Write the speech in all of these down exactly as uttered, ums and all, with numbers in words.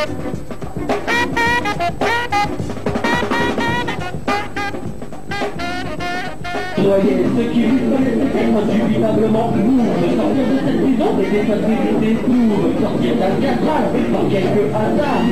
Soyez ceux qui vous connaissent indubitablement lourds, sortir de cette prison des défabilités sourdes, sortir d'un cadran par quelque hasard.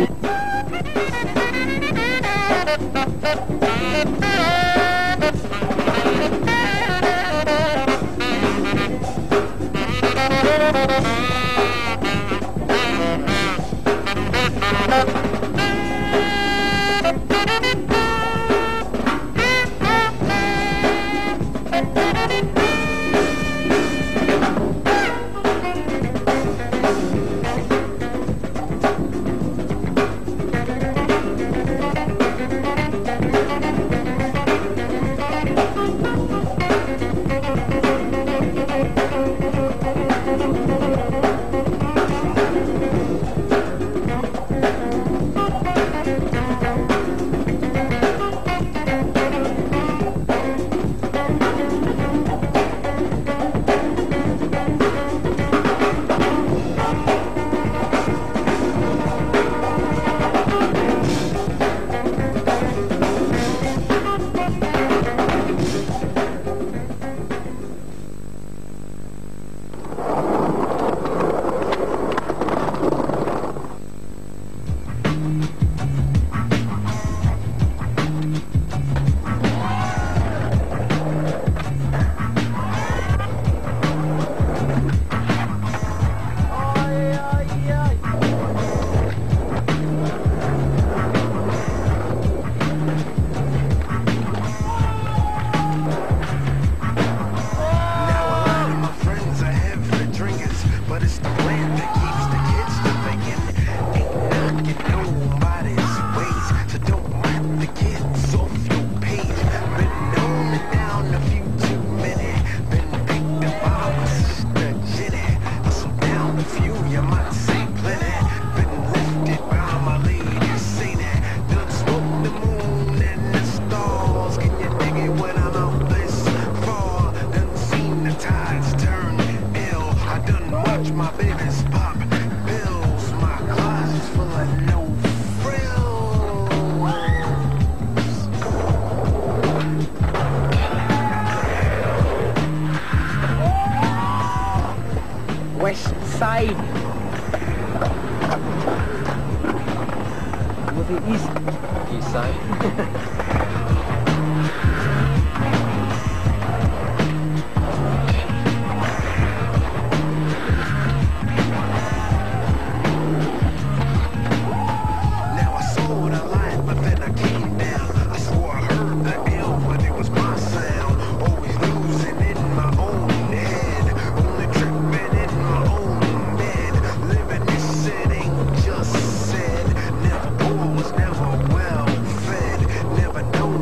Never know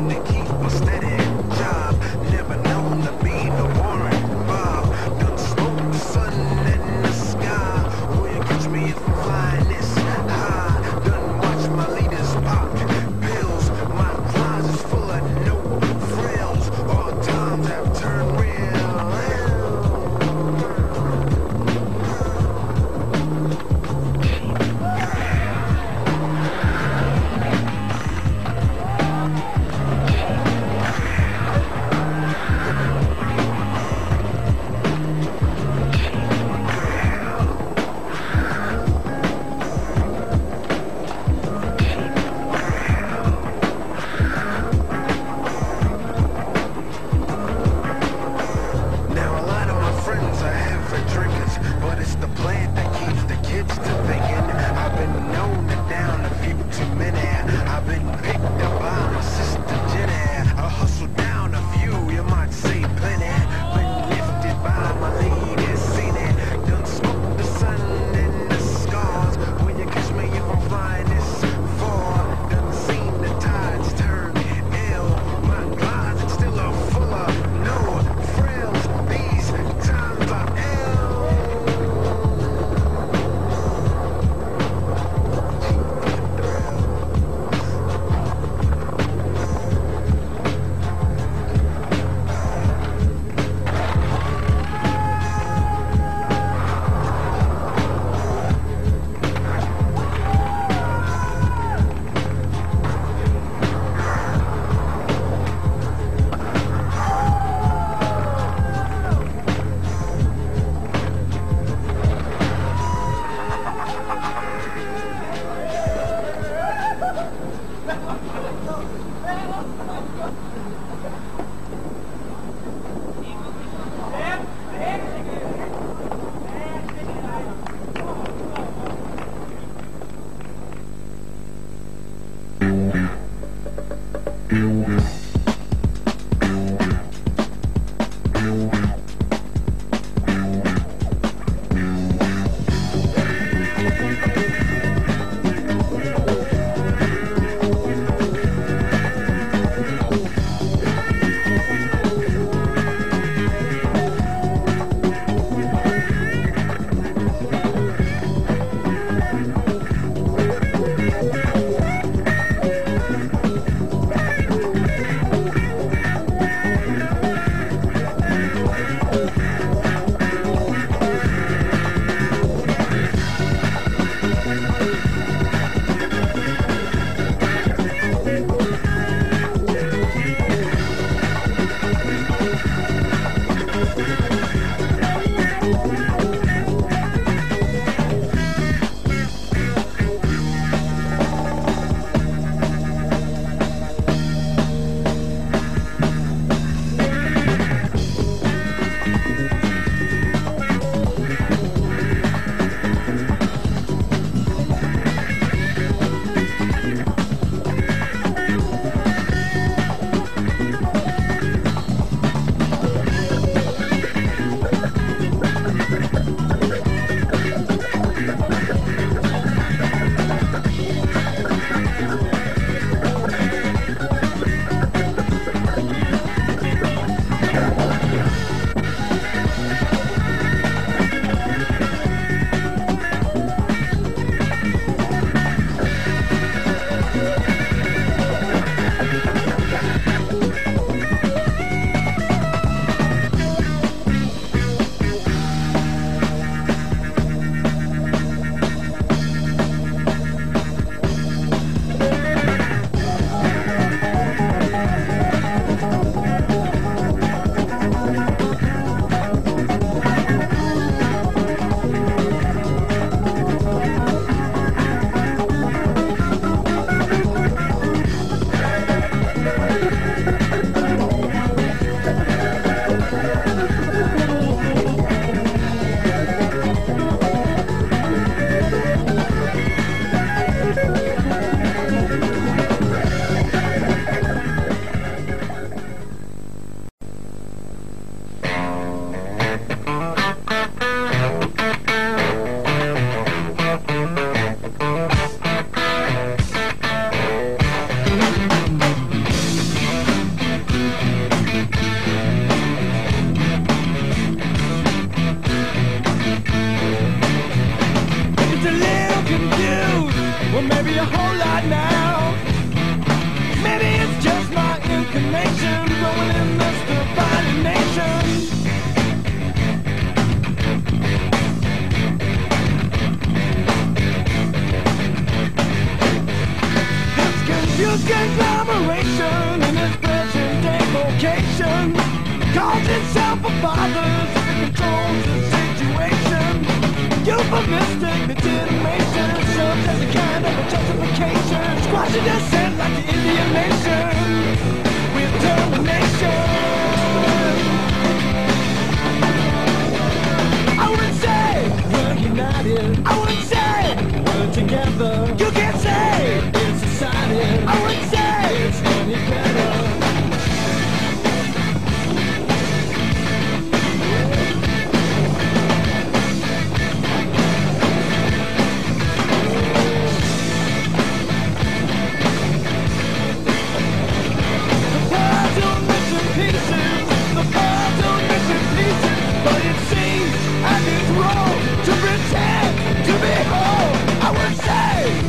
To pretend to be whole, I would say.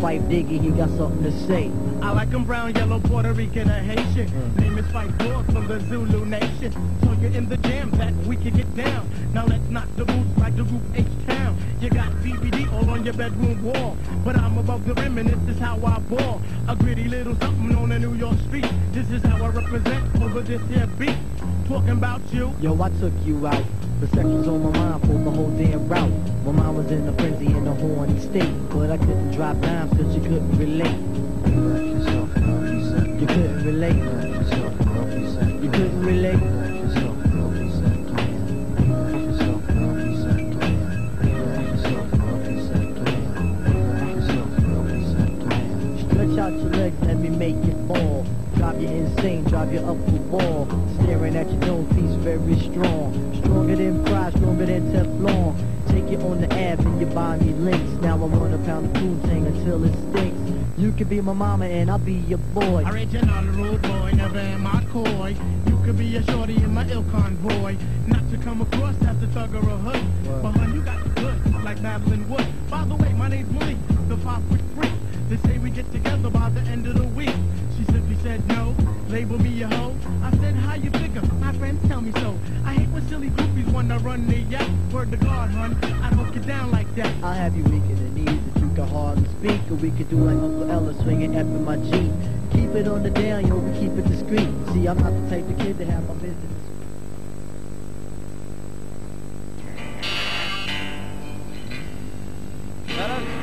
Fife Diggy, he got something to say. I like him brown, yellow, Puerto Rican, and Haitian. Mm. Name is Fife Dog from the Zulu Nation. So you're in the jam that we can get down. Now let's knock the boots like the group H-Town. down. You got C B D all on your bedroom wall, but I'm above the rim and this is how I ball. A gritty little something on the New York street. This is how I represent over this here beat. Talking about you. Yo, I took you out. The seconds on my mind pulled the whole damn route. My mind was in a frenzy in a horny state, but I couldn't drop dimes cause you couldn't relate. You left yourself and all you said. You couldn't relate. You left yourself and all you said. You couldn't relate. You left yourself and all you said. You left yourself and all you said. You left yourself and all you said. You left yourself and all you said. Stretch out your legs, let me make it fall. Drive you insane, drive you up the wall. Staring at your own piece very strong. Stronger than pride, stronger than Teflon. Take it on the ab and your body links. Now I want a pound of food thing until it stinks. You could be my mama and I'll be your boy. Original rude boy, never am I coy. You could be a shorty in my ill convoy. Not to come across as a thug or a hood. Wow. But hun, you got the good, like Madeline Wood. By the way, my name's Malik, the five-foot freak. They say we get together by the end of the week. She simply said no, label me a hoe. I said, how you figure? My friends tell me so. I hate when silly groupies wanna run their yak. Word to God, hun, I don't get down like that. I'll have you weak in the knees if you can hardly speak. Or we could do like Uncle Ella, swinging F in my Jeep. Keep it on the down, yo, we keep it discreet. See, I'm not the type of kid to have my business. Yes.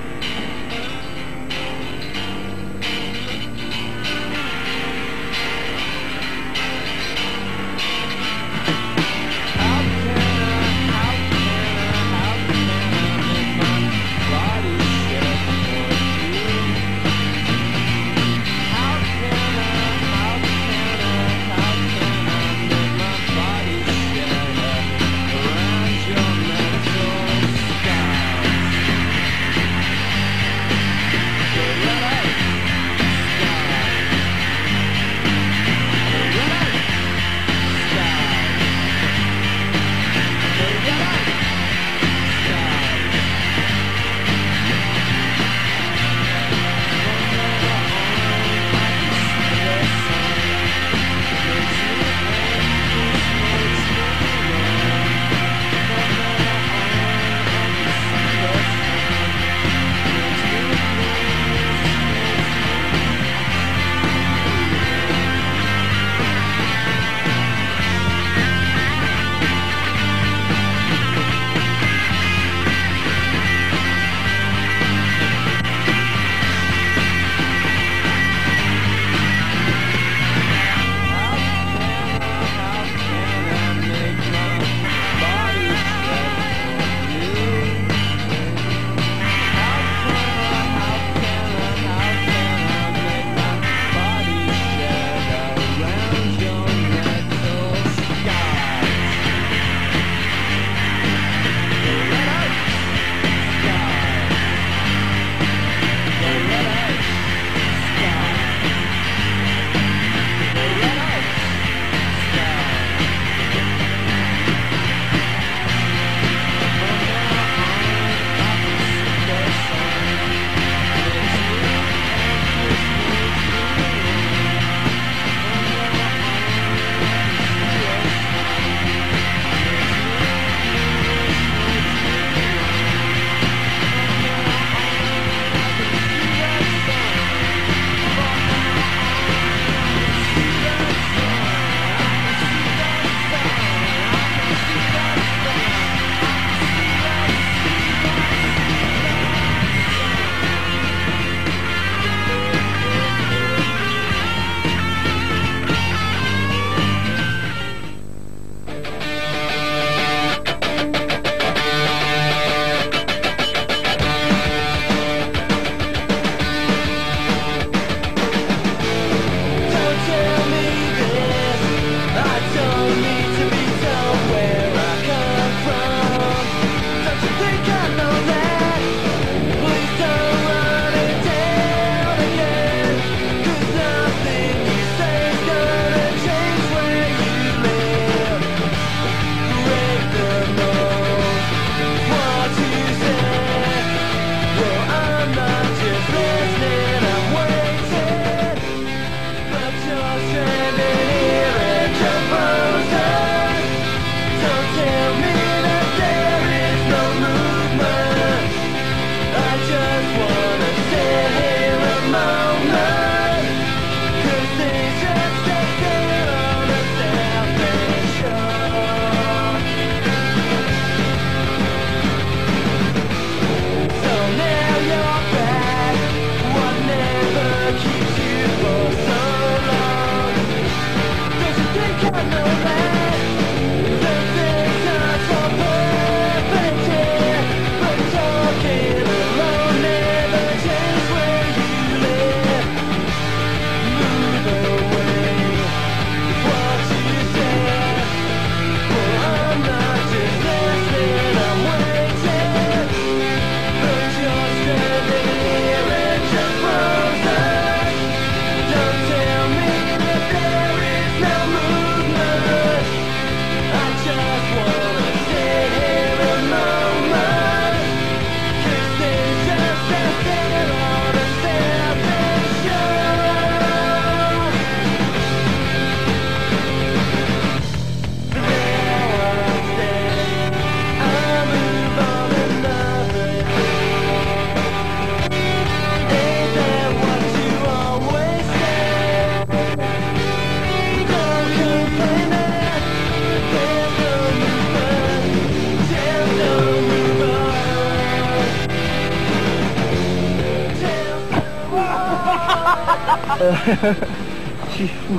Je suis fou,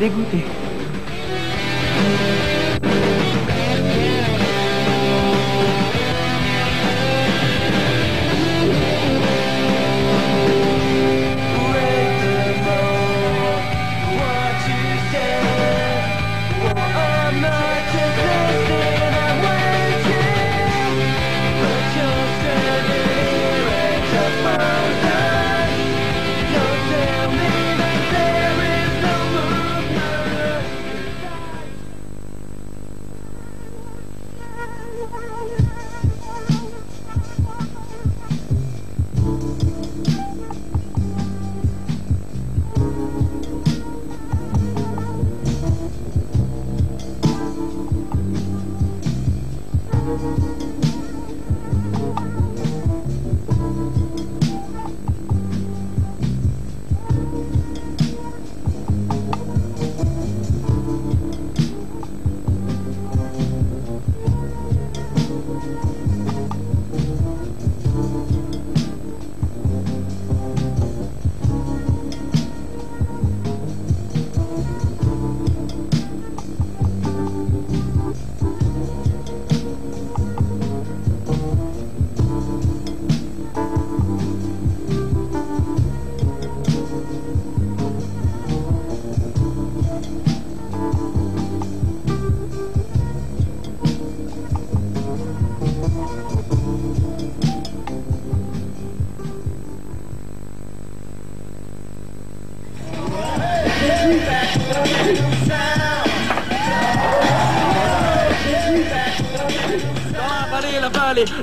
dégoûté.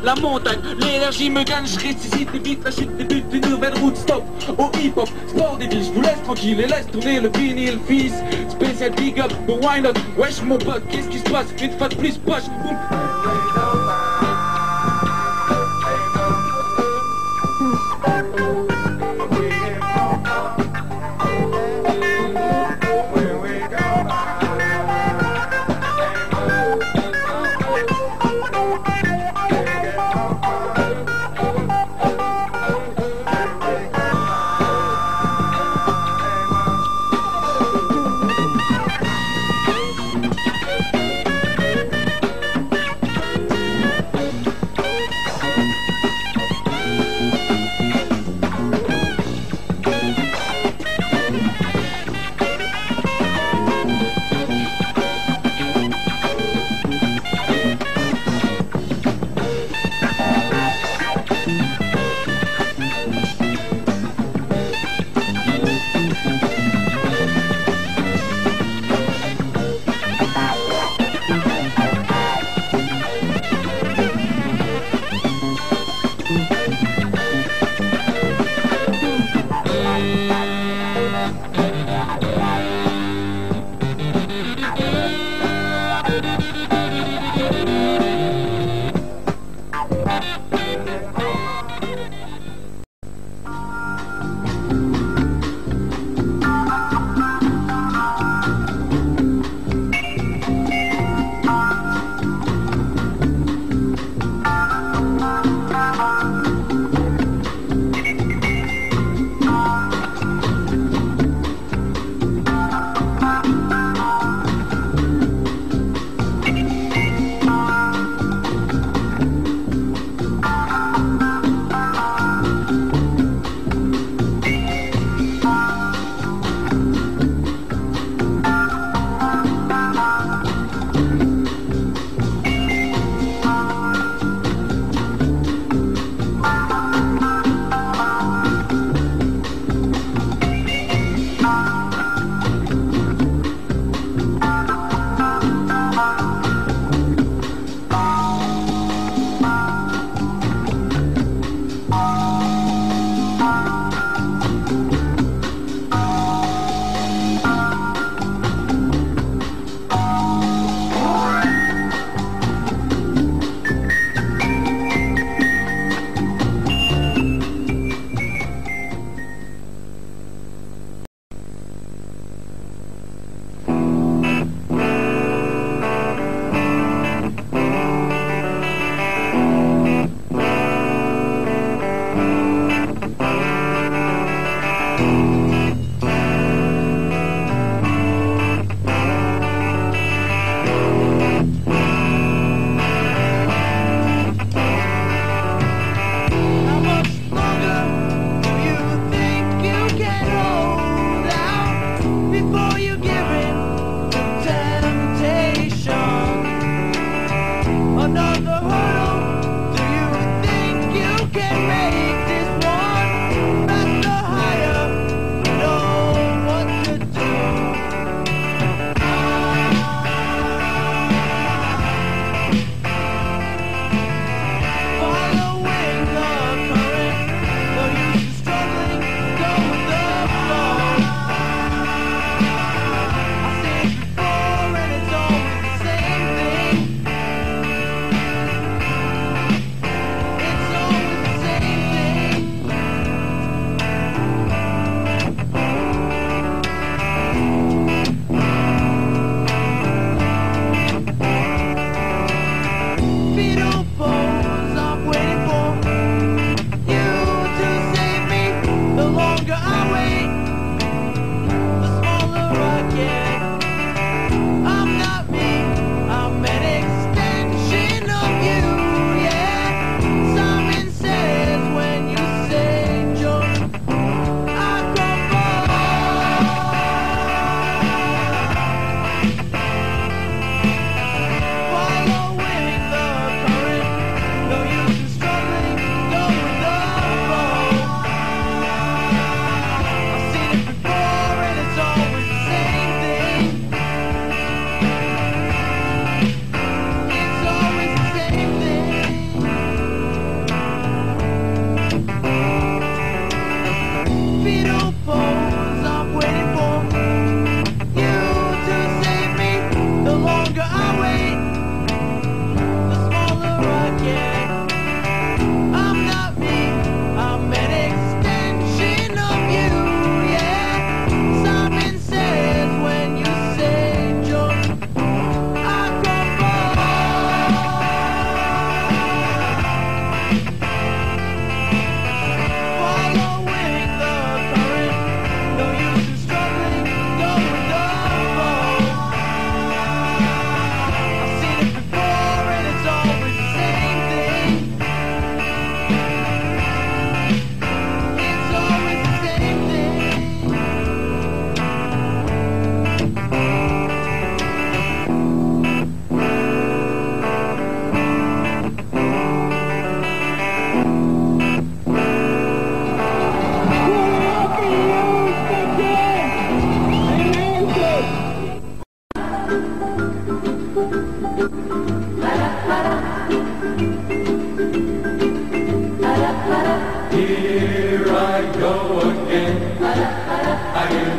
La montagne, l'énergie me gagne, je ressuscite les vite, la chute débute d'une nouvelle route, stop au hip-hop, sport des villes, je vous laisse tranquille et laisse tourner le vinyle, fils, spécial big up, but why not, wesh mon pote, qu'est-ce qui se passe, une fois de plus, poche, boum.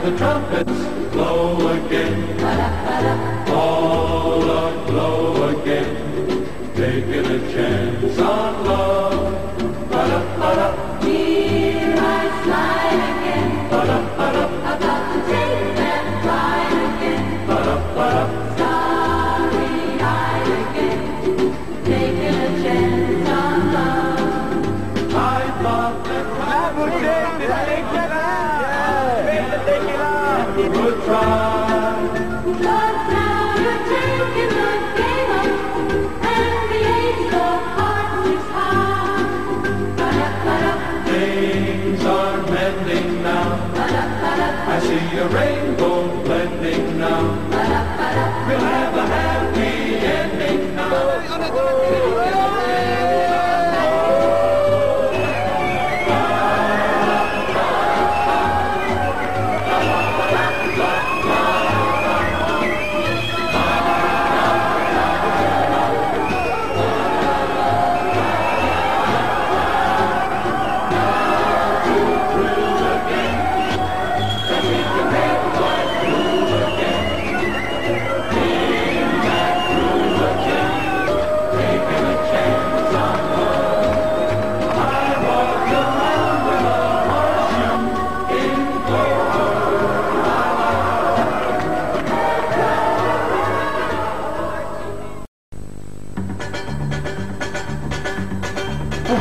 the trumpets blow again, all aglow again, taking a chance on love. Ba-da, ba-da. Here I slide again, ba-da, ba-da. About to take that ride again, ba-da, ba-da. Starry-eyed again, taking a chance on love. I thought that I would take the take it out, yeah. Take the take it out, it would try. I see a rainbow blending now. We'll have a happy ending now. La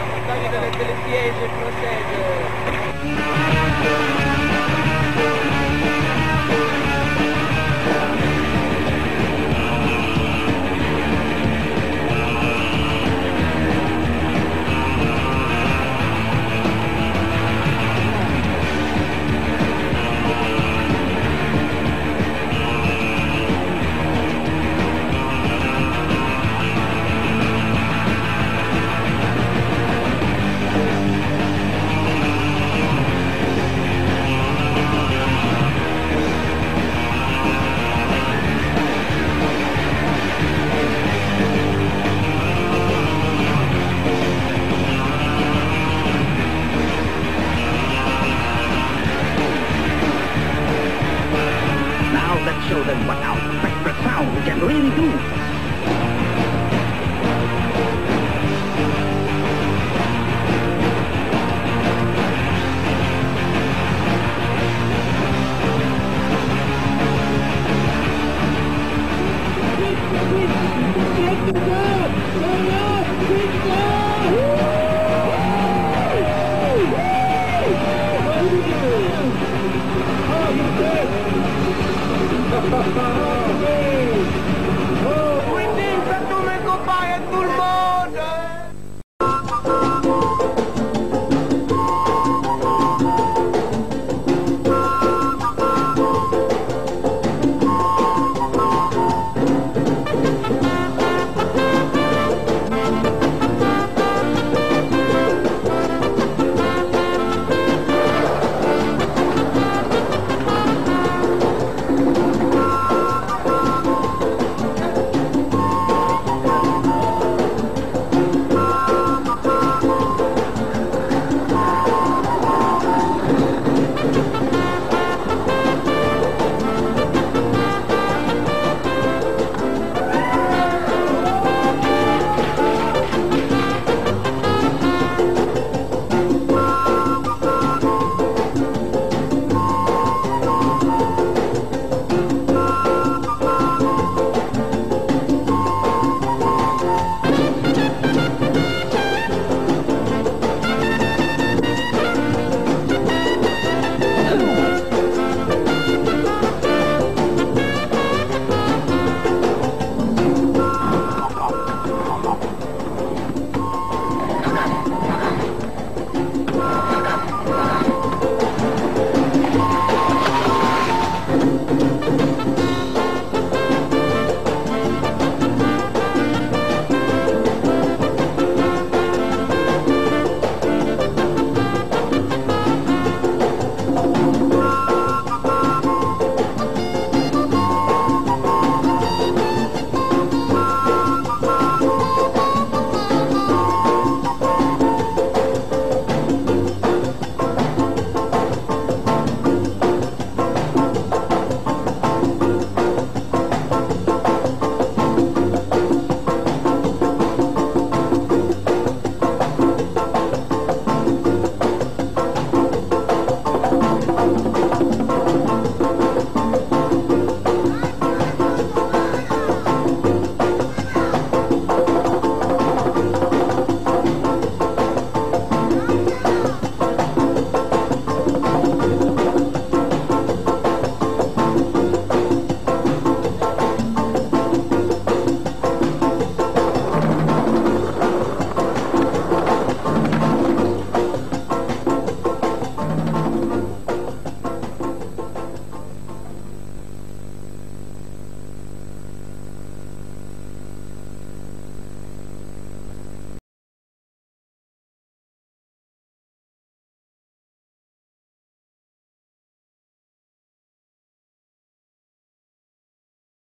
montagna delle delle chiese procede.